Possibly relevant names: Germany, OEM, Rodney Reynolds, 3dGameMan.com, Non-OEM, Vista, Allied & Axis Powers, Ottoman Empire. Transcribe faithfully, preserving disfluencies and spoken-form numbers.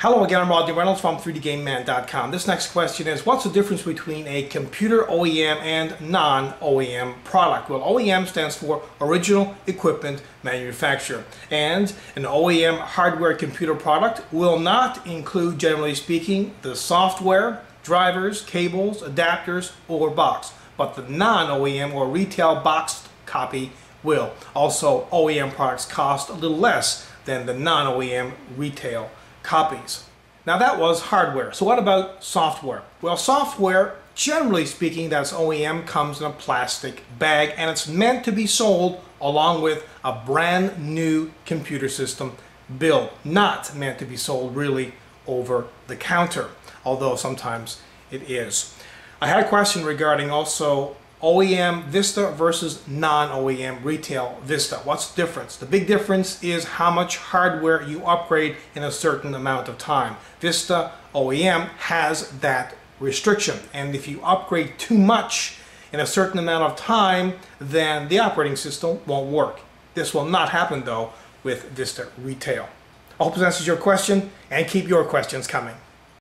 Hello again, I'm Rodney Reynolds from three D Game Man dot com. This next question is, what's the difference between a computer O E M and non O E M product? Well, O E M stands for Original Equipment Manufacturer, and an O E M hardware computer product will not include, generally speaking, the software, drivers, cables, adapters, or box, but the non O E M or retail boxed copy will. Also, O E M products cost a little less than the non O E M retail copies. Now that was hardware. So what about software? Well, software, generally speaking, that's O E M, comes in a plastic bag, and it's meant to be sold along with a brand new computer system build, not meant to be sold really over the counter, although sometimes it is. I had a question regarding also O E M Vista versus non O E M retail Vista. What's the difference? The big difference is how much hardware you upgrade in a certain amount of time. Vista O E M has that restriction, and if you upgrade too much in a certain amount of time, then the operating system won't work. This will not happen though with Vista retail. I hope this answers your question, and keep your questions coming.